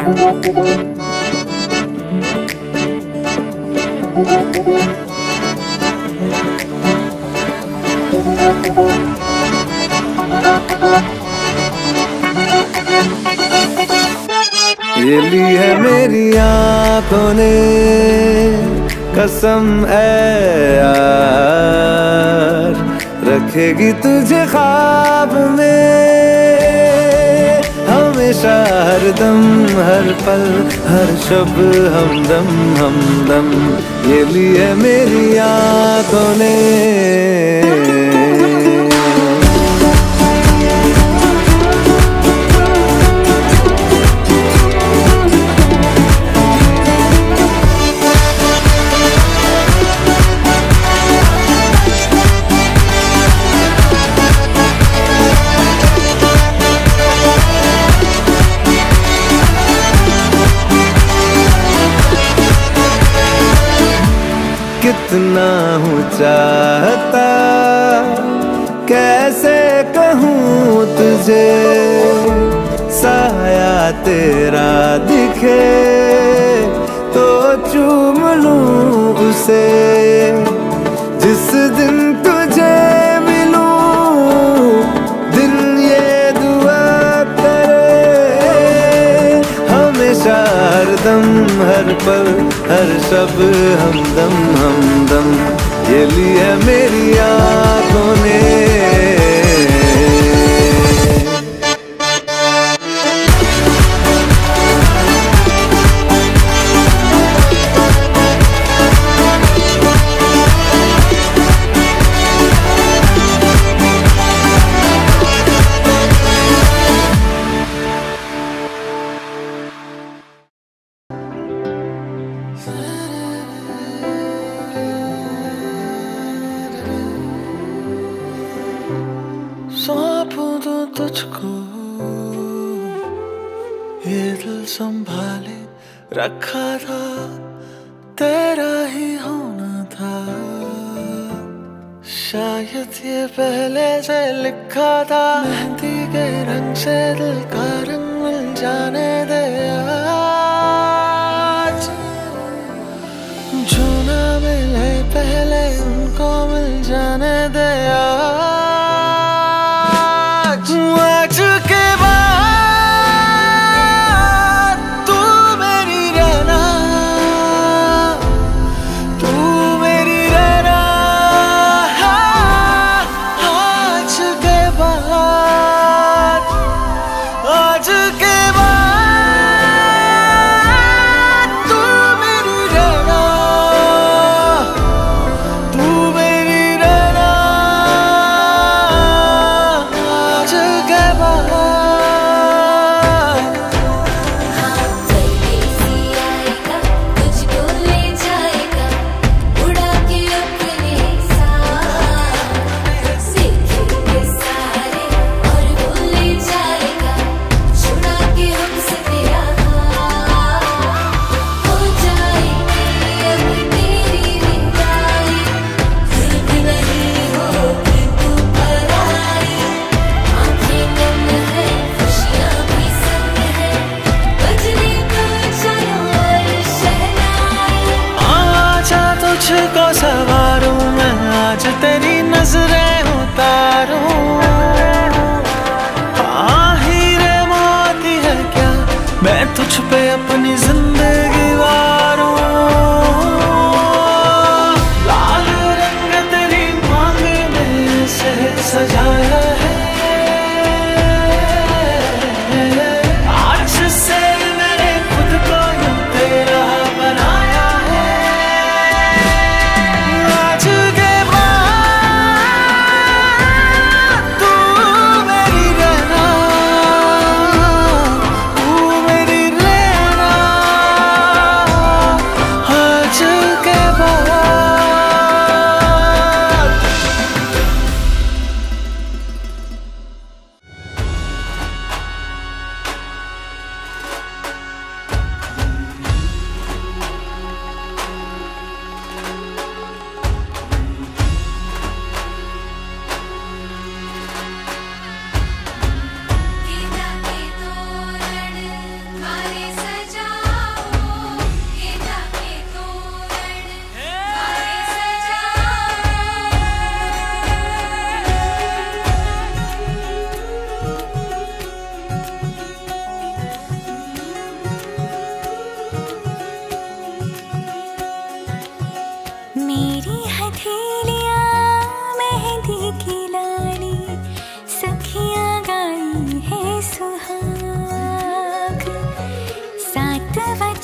ये ली है मेरी आँखों ने कसम यार, रखेगी तुझे ख्वाब में हमेशा, हर दम हर पल हर शब हमदम हमदम। ये ली है मेरी आँखों ने। कितना हूँ चाहता कैसे कहूँ तुझे, साया तेरा दिखे तो चूम लूँ उसे, जिस दिन तुझे मिलूँ दिल ये दुआ करे हमेशा, हरदम हर पल हर शब हमदम हमदम। ये लिए मेरी आँखों ने। सौंपूं तो तुझको ये दिल संभाले रखा था, तेरा ही होना था शायद ये पहले से लिखा था, मेहंदी के रंग से दिल का रंग मिल जाने दे आज, जो ना मिले पहले उनको मिल जाने दे आज। तुझको सवारूं मैं आज, तेरी नजरें उतारूं, आहिरे मोती है क्या मैं तुझ पे अपनी जिंदगी वारूं, लाल रंग तेरी मांग में से सजाया है, आज से मेरे खुद को तेरा बनाया।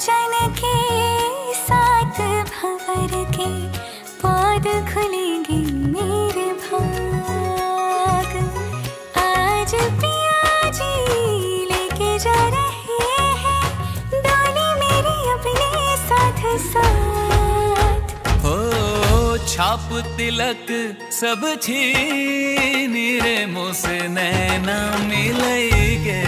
चन के साथ भंवर के पौध खुलेंगे मेरे भाग। आज पिया जी लेके जा रहे हैं डाली मेरी अपने साथ साथ। हो छाप तिलक सब छीन रे मुझसे नैना मिलेंगे।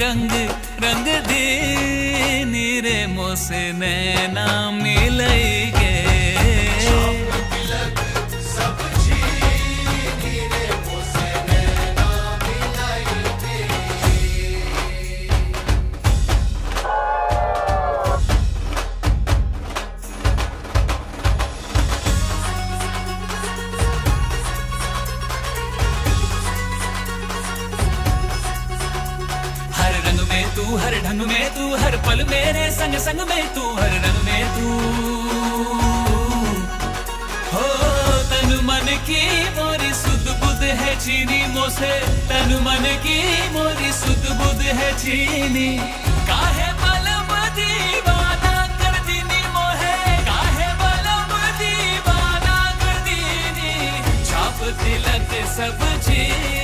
रंग रंग दे नीरे मोसे नैना मिलेंगे। तू हर ढंग में तू हर पल मेरे संग संग में तू हर रंग में तू हो। तन मन की मोरी सुध बुध है चीनी मोसे। तन मन की मोरी सुध बुध है चीनी। काहे बलम दीवाना कर दीनी मोहे। काहे बलम दीवाना कर दीनी। छाप तिलक सब चीनी।